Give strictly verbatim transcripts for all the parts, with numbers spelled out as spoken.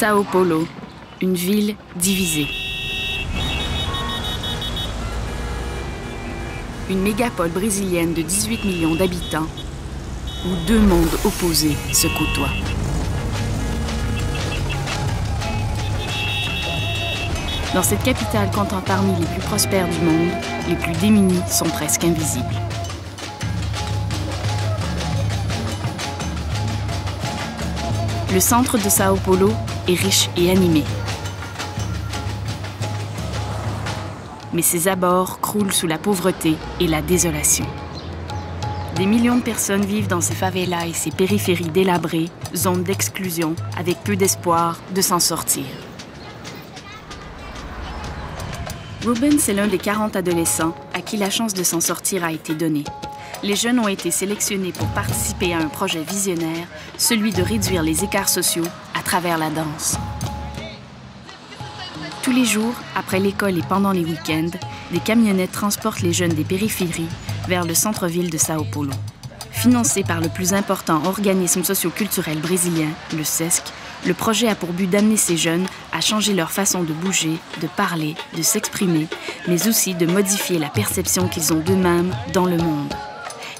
Sao Paulo, une ville divisée. Une mégapole brésilienne de dix-huit millions d'habitants où deux mondes opposés se côtoient. Dans cette capitale comptant parmi les plus prospères du monde, les plus démunis sont presque invisibles. Le centre de Sao Paulo est riche et animé. Mais ses abords croulent sous la pauvreté et la désolation. Des millions de personnes vivent dans ces favelas et ces périphéries délabrées, zones d'exclusion, avec peu d'espoir de s'en sortir. Ruben, c'est l'un des quarante adolescents à qui la chance de s'en sortir a été donnée. Les jeunes ont été sélectionnés pour participer à un projet visionnaire, celui de réduire les écarts sociaux à travers la danse. Tous les jours, après l'école et pendant les week-ends, des camionnettes transportent les jeunes des périphéries vers le centre-ville de Sao Paulo. Financé par le plus important organisme socio-culturel brésilien, le Sesc, le projet a pour but d'amener ces jeunes à changer leur façon de bouger, de parler, de s'exprimer, mais aussi de modifier la perception qu'ils ont d'eux-mêmes dans le monde.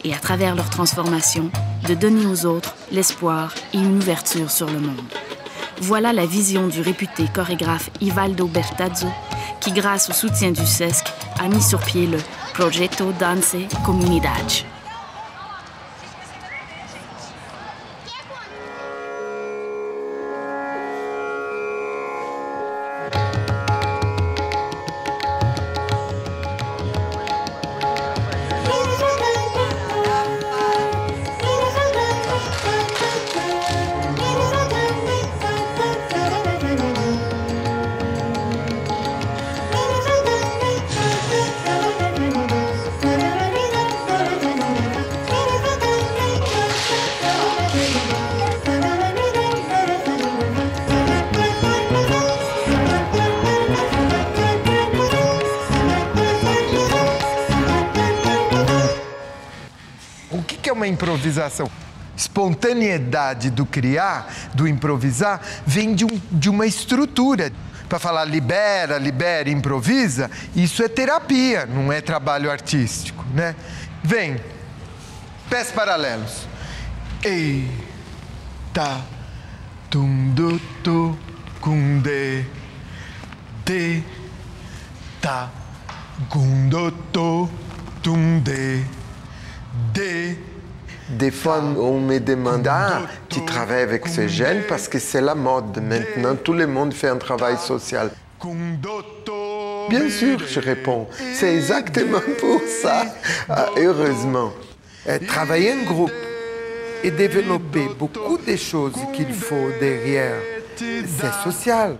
Et à travers leur transformation, de donner aux autres l'espoir et une ouverture sur le monde. Voilà la vision du réputé chorégraphe Ivaldo Bertazzo, qui, grâce au soutien du Sesc, a mis sur pied le Projeto Dança Comunidade. Uma improvisação. Espontaneidade do criar, do improvisar, vem de, um, de uma estrutura. Para falar libera, libera, improvisa, isso é terapia, não é trabalho artístico, né? Vem, pés paralelos. Eita, tundutu, cundê, de, ta, gundotu, tundê, de. Des fois, on me demanda qui travaille avec ces jeunes parce que c'est la mode. Maintenant, tout le monde fait un travail social. Bien sûr, je réponds. C'est exactement pour ça, heureusement. Travailler en groupe et développer beaucoup de choses qu'il faut derrière, c'est social.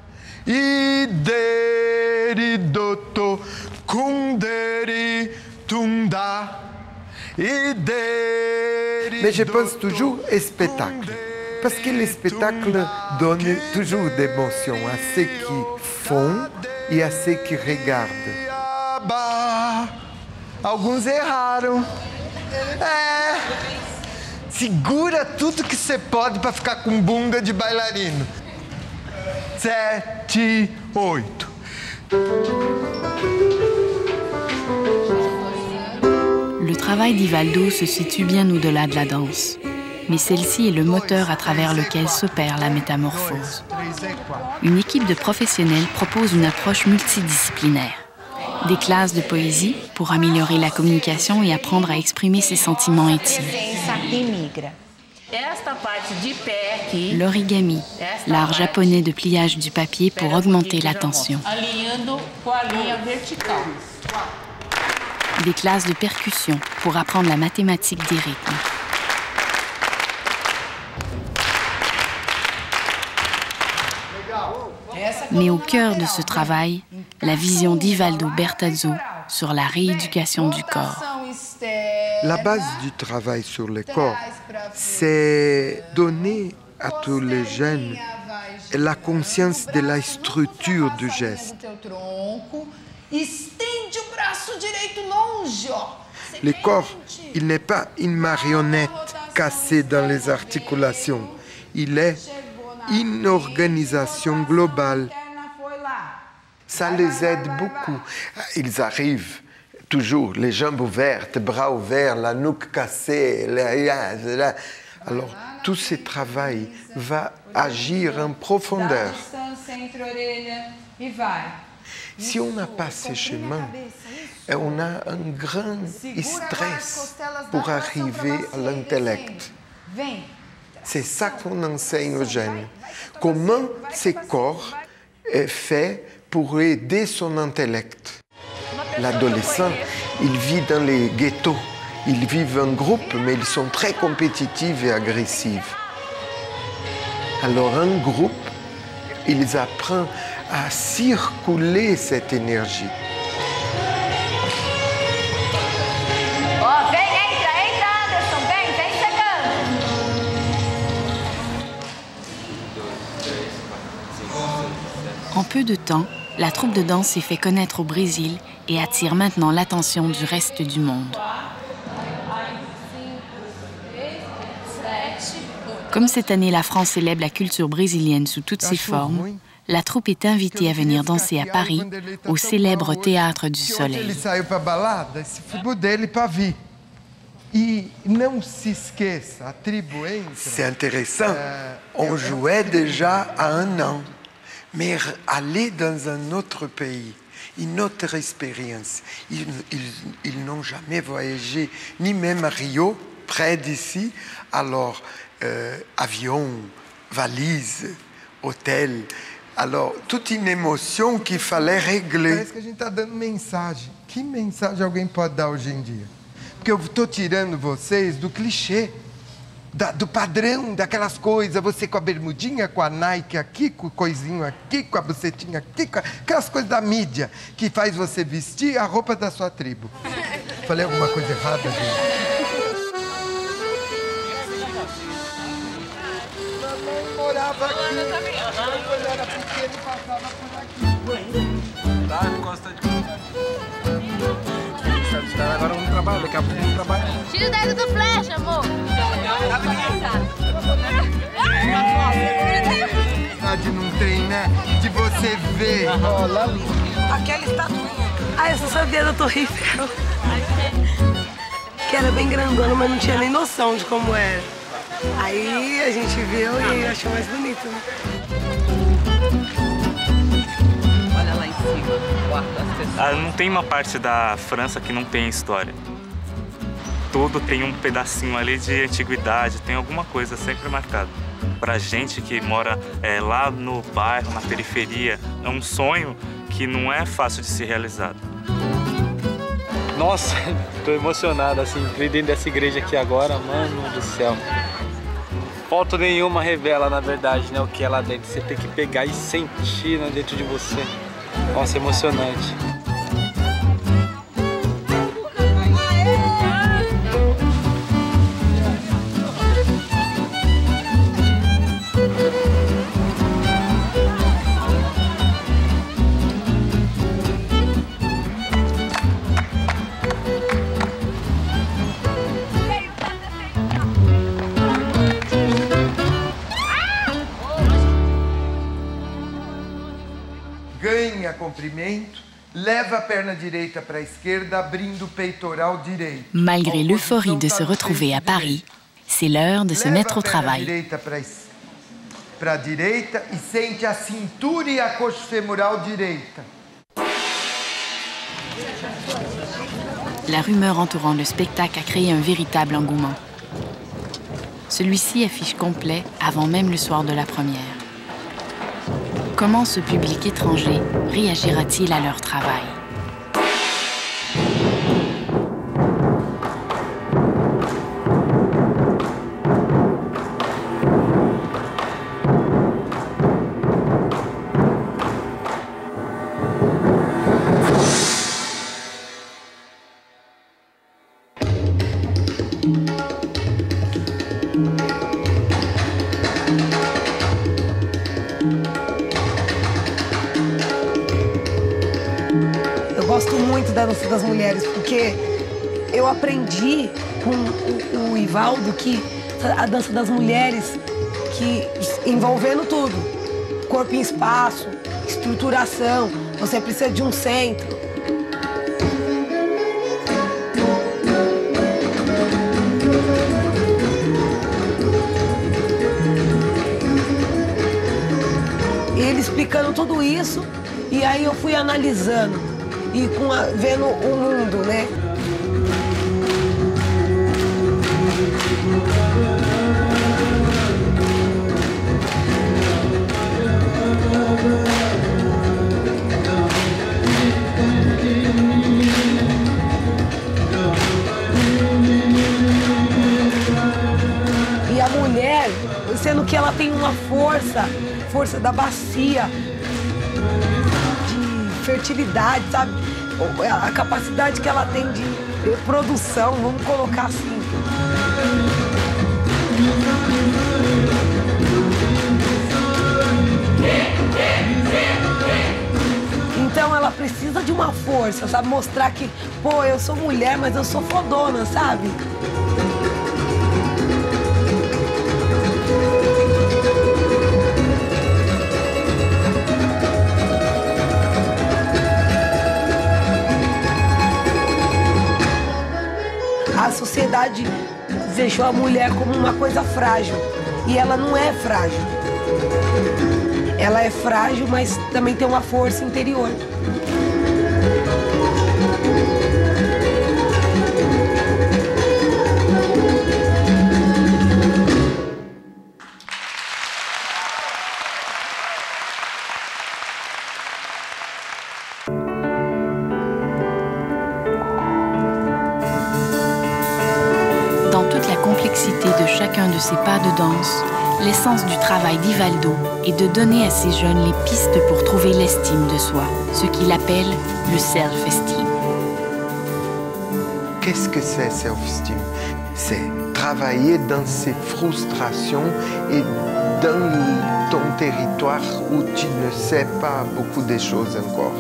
Mais je pense toujours au spectacle, parce que le spectacle donne toujours d'émotion à ceux qui font et à ceux qui regardent. Alguns erraram. É. Segura tudo que você pode para ficar com bunda de bailarino. Sete, oito. Le travail d'Ivaldo se situe bien au-delà de la danse, mais celle-ci est le moteur à travers lequel s'opère la métamorphose. Une équipe de professionnels propose une approche multidisciplinaire. Des classes de poésie pour améliorer la communication et apprendre à exprimer ses sentiments intimes. L'origami, l'art japonais de pliage du papier pour augmenter la tension. Des classes de percussion pour apprendre la mathématique des rythmes. Mais au cœur de ce travail, la vision d'Ivaldo Bertazzo sur la rééducation du corps. La base du travail sur le corps, c'est donner à tous les jeunes la conscience de la structure du geste. Le corps, il n'est pas une marionnette cassée dans les articulations. Il est une organisation globale. Ça les aide beaucoup. Ils arrivent toujours, les jambes ouvertes, bras ouverts, la nuque cassée. La... Alors, tout ce travail va agir en profondeur. Si on n'a pas ces chemins, on a un grand stress pour arriver à l'intellect. C'est ça qu'on enseigne aux jeunes. Comment ce corps est fait pour aider son intellect. L'adolescent, il vit dans les ghettos. Ils vivent en groupe, mais ils sont très compétitifs et agressifs. Alors en groupe, ils apprennent à circuler cette énergie. En peu de temps, la troupe de danse s'est fait connaître au Brésil et attire maintenant l'attention du reste du monde. Comme cette année, la France célèbre la culture brésilienne sous toutes ses formes, la troupe est invitée à venir danser à Paris, au célèbre Théâtre du Soleil. C'est intéressant. On jouait déjà à un an, mais aller dans un autre pays, une autre expérience. Ils, ils, ils n'ont jamais voyagé, ni même à Rio, près d'ici, alors... Euh, avion, valise, hôtel. Alors, toute une émotion qu'il fallait régler. Parece que a gente tá dando mensagem. Que mensagem alguém pode dar hoje em dia? Porque eu tô tirando vocês do clichê, da, do padrão, daquelas coisas, você com a bermudinha, com a Nike aqui, com o coisinho aqui, com a bucetinha aqui, com a, aquelas coisas da mídia que faz você vestir a roupa da sua tribo. Falei alguma coisa errada, gente? Tira o dedo do flash, amor. Não tem, né? De você ver. Aquela estatuinha. Ah, eu só sabia da Torre Eiffel. Que era bem grandona, mas não tinha nem noção de como era. Aí a gente viu e achou mais bonito, né? Olha lá em cima, o quarto das pessoas. Não tem uma parte da França que não tem história. Todo tem um pedacinho ali de antiguidade, tem alguma coisa sempre marcada. Pra gente que mora é, lá no bairro, na periferia, é um sonho que não é fácil de ser realizado. Nossa, tô emocionado assim, dentro dessa igreja aqui agora, mano do céu. Foto nenhuma revela, na verdade, né, o que é lá dentro. Você tem que pegar e sentir, né, dentro de você. Nossa, emocionante. Malgré l'euphorie de se retrouver à Paris, c'est l'heure de se mettre au travail. La rumeur entourant le spectacle a créé un véritable engouement. Celui-ci affiche complet avant même le soir de la première. Comment ce public étranger réagira-t-il à leur travail? Das mulheres, porque eu aprendi com o, o Ivaldo que a dança das mulheres, que envolvendo tudo. Corpo em espaço, estruturação, você precisa de um centro. Ele explicando tudo isso, e aí eu fui analisando e com a, vendo o mundo, né? E a mulher, sendo que ela tem uma força, força da bacia, de fertilidade, sabe? A capacidade que ela tem de produção, vamos colocar assim. Então ela precisa de uma força, sabe? Mostrar que, pô, eu sou mulher, mas eu sou fodona, sabe? A sociedade deixou a mulher como uma coisa frágil, e ela não é frágil. Ela é frágil, mas também tem uma força interior. Ses pas de danse, l'essence du travail d'Ivaldo est de donner à ces jeunes les pistes pour trouver l'estime de soi, ce qu'il appelle le self-esteem. Qu'est-ce que c'est self-esteem? C'est travailler dans ses frustrations et dans ton territoire où tu ne sais pas beaucoup de choses encore.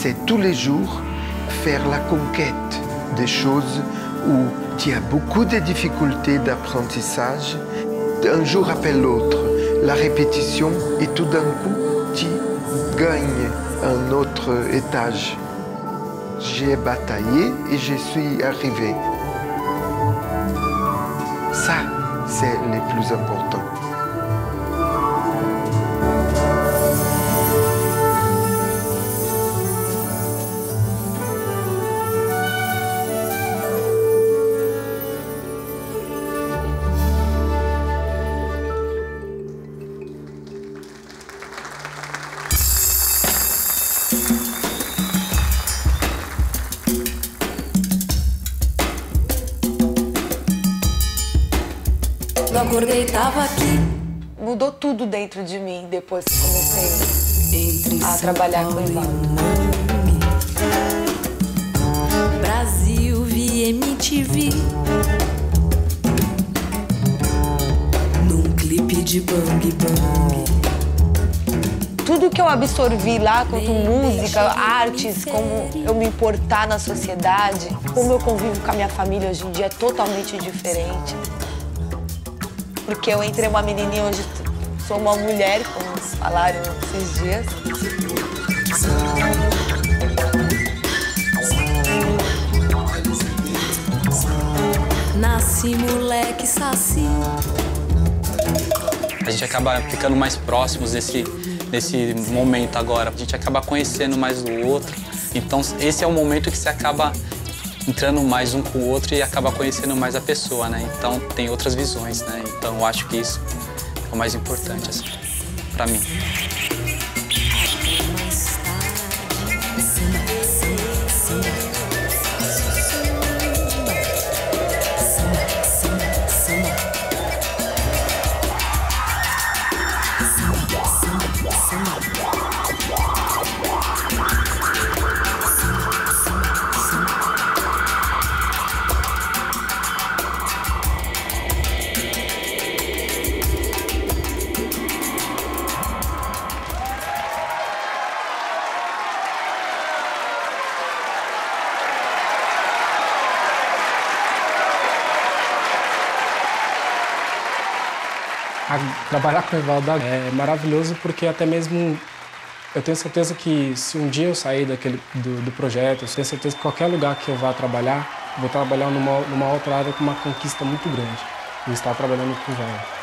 C'est tous les jours faire la conquête des choses où tu as beaucoup de difficultés d'apprentissage. Un jour après l'autre, la répétition, et tout d'un coup, tu gagnes un autre étage. J'ai bataillé et je suis arrivé. Ça, c'est le plus important. Acordei, tava aqui. Mudou tudo dentro de mim depois que comecei a trabalhar com o Ivaldo. Brasil, vi M T V. Num clipe de bang bang. Tudo que eu absorvi lá, quanto música, artes, como eu me importar na sociedade, como eu convivo com a minha família hoje em dia é totalmente diferente. Porque eu entrei uma menininha, hoje sou uma mulher, como falaram esses dias. Nasci moleque saci. A gente acaba ficando mais próximos nesse, nesse momento agora. A gente acaba conhecendo mais do outro. Então esse é o momento que você acaba entrando mais um com o outro e acaba conhecendo mais a pessoa, né? Então tem outras visões, né? Então eu acho que isso é o mais importante, assim, pra mim. A, trabalhar com o Ivaldo é maravilhoso porque até mesmo eu tenho certeza que se um dia eu sair daquele, do, do projeto, eu tenho certeza que qualquer lugar que eu vá trabalhar, vou trabalhar numa, numa outra área com uma conquista muito grande. E estar trabalhando com o Ivaldo.